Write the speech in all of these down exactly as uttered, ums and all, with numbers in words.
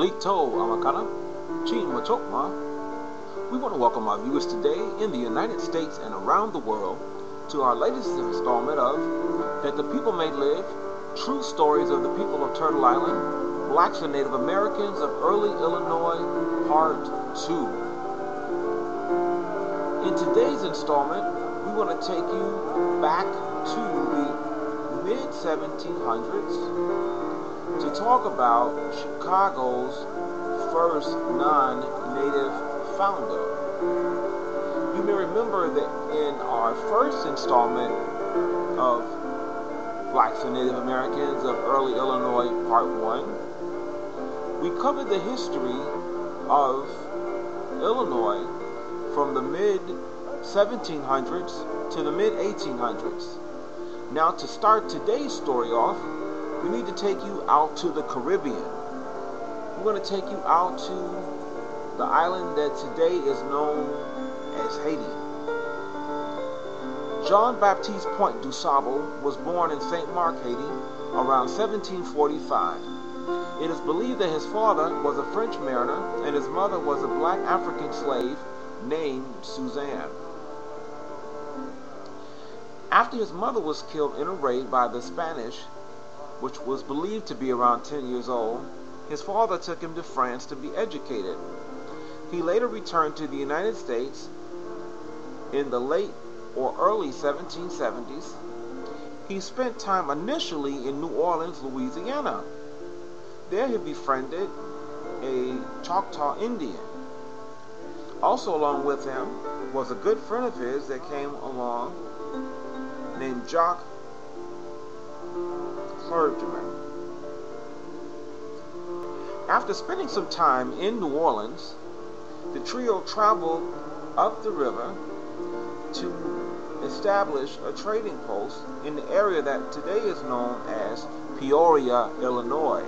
Alito Amakana, Chin Wachokma. We want to welcome our viewers today in the United States and around the world to our latest installment of That the People May Live, True Stories of the People of Turtle Island, Blacks and Native Americans of Early Illinois, Part two. In today's installment, we want to take you back to the mid seventeen hundreds, to talk about Chicago's first non-native founder. You may remember that in our first installment of Blacks and Native Americans of Early Illinois, Part one, we covered the history of Illinois from the mid seventeen hundreds to the mid eighteen hundreds. Now, to start today's story off, we need to take you out to the Caribbean. We're going to take you out to the island that today is known as Haiti. Jean Baptiste Pointe du Sable was born in Saint Mark, Haiti, around seventeen forty-five. It is believed that his father was a French mariner and his mother was a black African slave named Suzanne. After his mother was killed in a raid by the Spanish, which was believed to be around ten years old, his father took him to France to be educated. He later returned to the United States in the late or early seventeen seventies. He spent time initially in New Orleans, Louisiana. There he befriended a Choctaw Indian. Also along with him was a good friend of his that came along named Jacques After spending some time in New Orleans, the trio traveled up the river to establish a trading post in the area that today is known as Peoria, Illinois.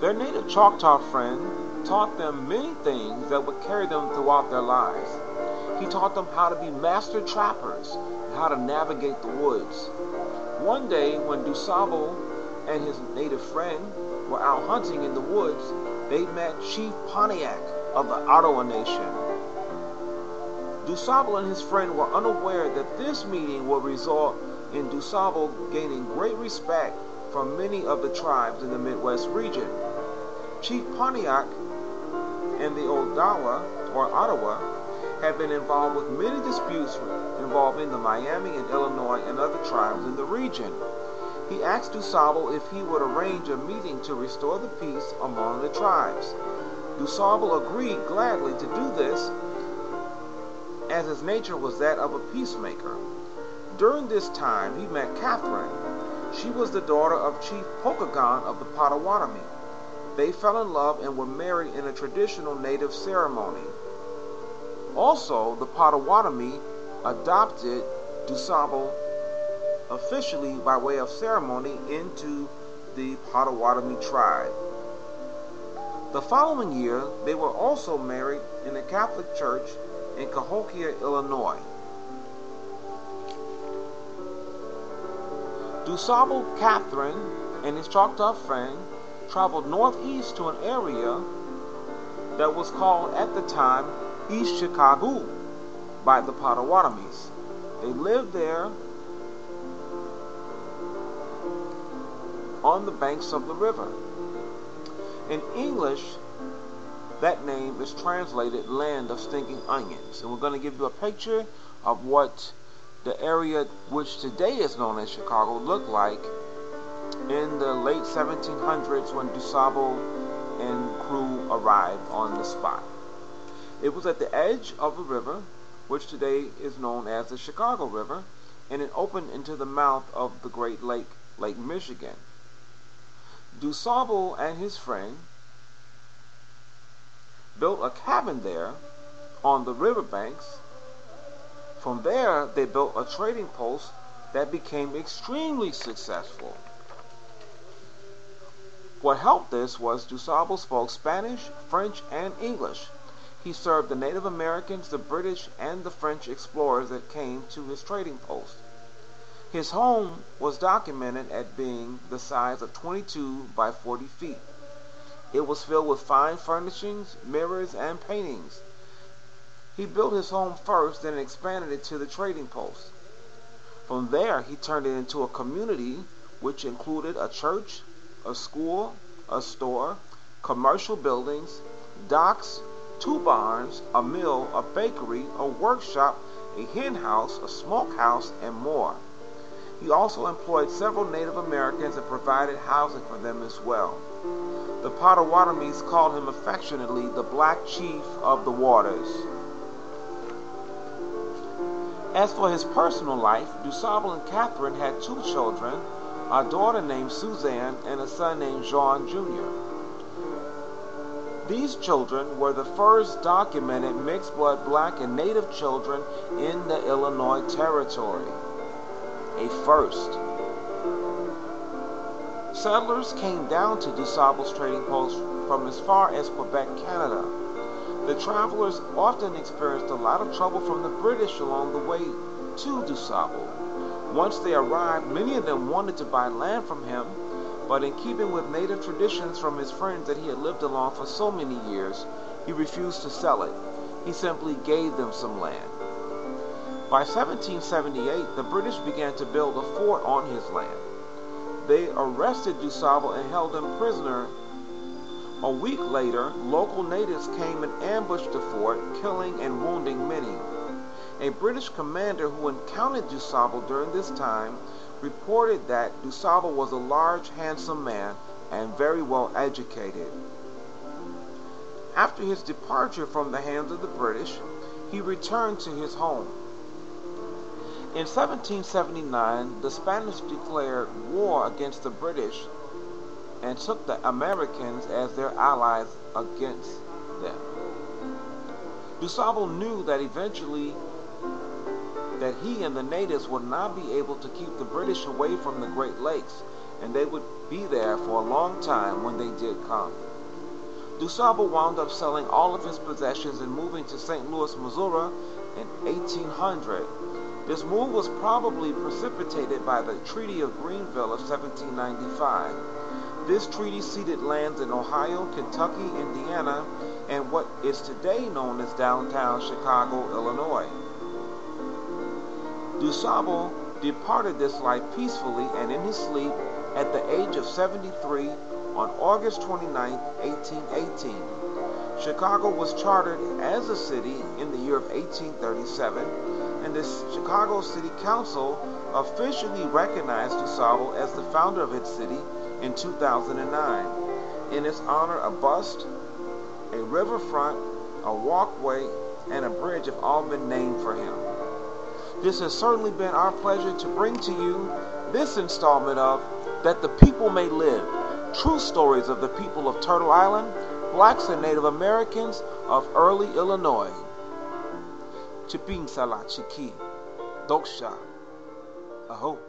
Their native Choctaw friend taught them many things that would carry them throughout their lives. He taught them how to be master trappers and how to navigate the woods. One day, when Du Sable and his native friend were out hunting in the woods, they met Chief Pontiac of the Ottawa nation. Du Sable and his friend were unaware that this meeting would result in Du Sable gaining great respect from many of the tribes in the Midwest region. Chief Pontiac and the Odawa, or Ottawa, had been involved with many disputes involving the Miami and Illinois and other tribes in the region. He asked Du Sable if he would arrange a meeting to restore the peace among the tribes. Du Sable agreed gladly to do this, as his nature was that of a peacemaker. During this time, he met Catherine. She was the daughter of Chief Pokagon of the Potawatomi. They fell in love and were married in a traditional native ceremony. Also, the Potawatomi adopted Du Sable officially by way of ceremony into the Potawatomi tribe. The following year, they were also married in a Catholic church in Cahokia, Illinois. Du Sable, Catherine, and his Choctaw friend traveled northeast to an area that was called at the time East Chicago by the Potawatomis. They lived there on the banks of the river. In English, that name is translated Land of Stinking Onions. And we're going to give you a picture of what the area which today is known as Chicago looked like in the late seventeen hundreds when Du Sable and crew arrived on the spot. It was at the edge of a river, which today is known as the Chicago River, and it opened into the mouth of the Great Lake, Lake Michigan. Du Sable and his friend built a cabin there on the riverbanks. From there, they built a trading post that became extremely successful. What helped this was Du Sable spoke Spanish, French, and English. He served the Native Americans, the British, and the French explorers that came to his trading post. His home was documented at being the size of twenty-two by forty feet. It was filled with fine furnishings, mirrors, and paintings. He built his home first, then expanded it to the trading post. From there, he turned it into a community which included a church, a school, a store, commercial buildings, docks, two barns, a mill, a bakery, a workshop, a hen house, a smokehouse, and more. He also employed several Native Americans and provided housing for them as well. The Potawatomis called him affectionately the Black Chief of the Waters. As for his personal life, Du Sable and Catherine had two children, a daughter named Suzanne and a son named Jean Junior These children were the first documented mixed-blood Black and Native children in the Illinois Territory. A first. Settlers came down to Du Sable's trading post from as far as Quebec, Canada. The travelers often experienced a lot of trouble from the British along the way to Du Sable. Once they arrived, many of them wanted to buy land from him, but in keeping with native traditions from his friends that he had lived along for so many years, he refused to sell it. He simply gave them some land. By seventeen seventy-eight, the British began to build a fort on his land. They arrested Du Sable and held him prisoner. A week later, local natives came and ambushed the fort, killing and wounding many. A British commander who encountered Du Sable during this time reported that Du Sable was a large, handsome man and very well educated. After his departure from the hands of the British, he returned to his home. In seventeen seventy-nine, the Spanish declared war against the British and took the Americans as their allies against them. Du Sable knew that eventually that he and the natives would not be able to keep the British away from the Great Lakes, and they would be there for a long time when they did come. Du Sable wound up selling all of his possessions and moving to Saint Louis, Missouri in eighteen hundred. This move was probably precipitated by the Treaty of Greenville of seventeen ninety-five. This treaty ceded lands in Ohio, Kentucky, Indiana, and what is today known as downtown Chicago, Illinois. Du Sable departed this life peacefully and in his sleep at the age of seventy-three on August twenty-ninth, eighteen eighteen. Chicago was chartered as a city in the year of eighteen thirty-seven. And the Chicago City Council officially recognized Du Sable as the founder of its city in two thousand nine. In its honor, a bust, a riverfront, a walkway, and a bridge have all been named for him. This has certainly been our pleasure to bring to you this installment of That the People May Live, True Stories of the People of Turtle Island, Blacks and Native Americans of Early Illinois. Chiping Sala Chiki Doksha Aho.